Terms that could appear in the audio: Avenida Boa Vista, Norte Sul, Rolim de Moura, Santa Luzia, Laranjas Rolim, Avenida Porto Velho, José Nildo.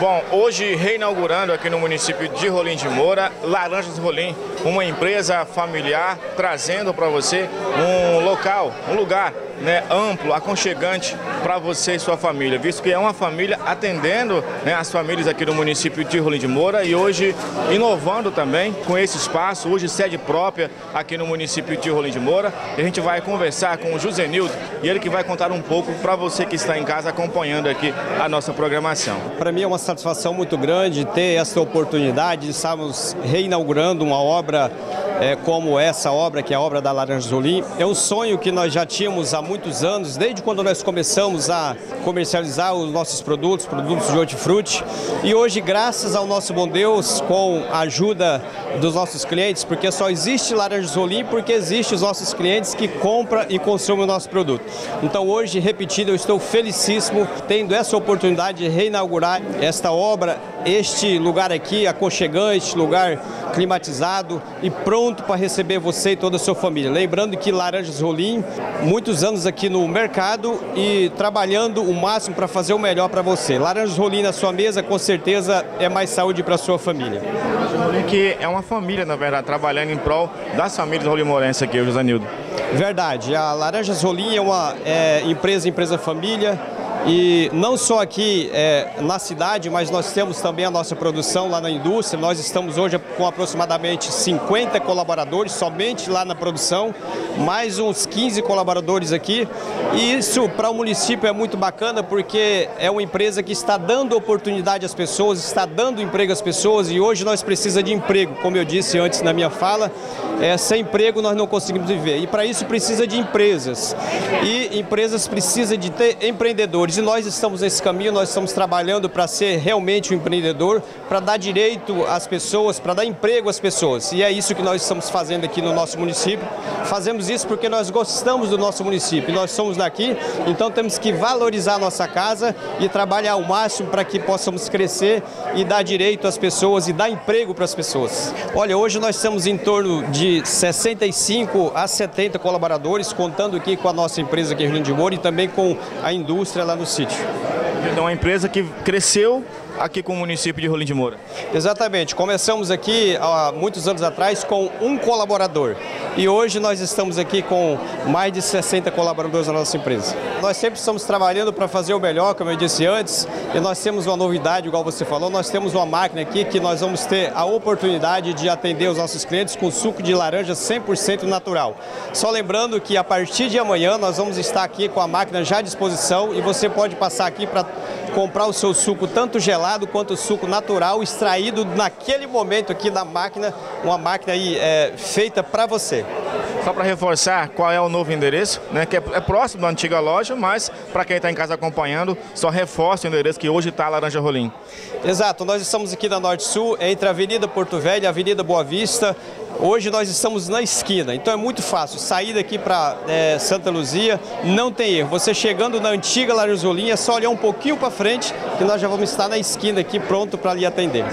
Bom, hoje reinaugurando aqui no município de Rolim de Moura, Laranjas Rolim, uma empresa familiar trazendo para você um local, um lugar, né, amplo, aconchegante para você e sua família, visto que é uma família atendendo, né, as famílias aqui do município de Rolim de Moura e hoje inovando também com esse espaço, hoje sede própria aqui no município de Rolim de Moura. E a gente vai conversar com o José Nildo e ele que vai contar um pouco para você que está em casa acompanhando aqui a nossa programação. Para mim é uma satisfação muito grande ter essa oportunidade de estarmos reinaugurando uma obra como essa obra, que é a obra da Laranjas Rolim. É um sonho que nós já tínhamos há muitos anos, desde quando nós começamos a comercializar os nossos produtos, produtos de hortifruti. E hoje, graças ao nosso bom Deus, com a ajuda dos nossos clientes, porque só existe Laranjas Rolim porque existem os nossos clientes que compram e consomem o nosso produto. Então hoje, repetido, eu estou felicíssimo tendo essa oportunidade de reinaugurar esta obra, este lugar aqui aconchegante, lugar climatizado e pronto para receber você e toda a sua família. Lembrando que Laranjas Rolim, muitos anos aqui no mercado e trabalhando o máximo para fazer o melhor para você. Laranjas Rolim na sua mesa, com certeza, é mais saúde para a sua família. Que é uma família, na verdade, trabalhando em prol das famílias rolimorenses aqui, o José Nildo. Verdade, a Laranjas Rolim é uma empresa família. E não só aqui na cidade, mas nós temos também a nossa produção lá na indústria. Nós estamos hoje com aproximadamente 50 colaboradores somente lá na produção, mais uns 15 colaboradores aqui. E isso para o município é muito bacana porque é uma empresa que está dando oportunidade às pessoas, está dando emprego às pessoas e hoje nós precisamos de emprego, como eu disse antes na minha fala. Sem emprego nós não conseguimos viver e para isso precisa de empresas e empresas precisam de ter empreendedores. E nós estamos nesse caminho, nós estamos trabalhando para ser realmente um empreendedor, para dar direito às pessoas, para dar emprego às pessoas. E é isso que nós estamos fazendo aqui no nosso município. Fazemos isso porque nós gostamos do nosso município, nós somos daqui, então temos que valorizar a nossa casa e trabalhar ao máximo para que possamos crescer e dar direito às pessoas e dar emprego para as pessoas. Olha, hoje nós temos em torno de 65 a 70 colaboradores, contando aqui com a nossa empresa aqui em Rolim de Moura e também com a indústria lá no sítio. Então, uma empresa que cresceu aqui com o município de Rolim de Moura. Exatamente. Começamos aqui há muitos anos atrás com um colaborador. E hoje nós estamos aqui com mais de 60 colaboradores na nossa empresa. Nós sempre estamos trabalhando para fazer o melhor, como eu disse antes. E nós temos uma novidade, igual você falou. Nós temos uma máquina aqui que nós vamos ter a oportunidade de atender os nossos clientes com suco de laranja 100% natural. Só lembrando que a partir de amanhã nós vamos estar aqui com a máquina já à disposição. E você pode passar aqui para comprar o seu suco tanto gelado quanto o suco natural, extraído naquele momento aqui da máquina, uma máquina aí feita para você. Só para reforçar qual é o novo endereço, né, que é próximo da antiga loja, mas para quem está em casa acompanhando, só reforça o endereço que hoje está a Laranjas Rolim. Exato, nós estamos aqui na Norte Sul, entre a Avenida Porto Velho e a Avenida Boa Vista. Hoje nós estamos na esquina, então é muito fácil sair daqui para Santa Luzia, não tem erro. Você chegando na antiga Laranjas Rolim, é só olhar um pouquinho para frente que nós já vamos estar na esquina aqui pronto para lhe atender.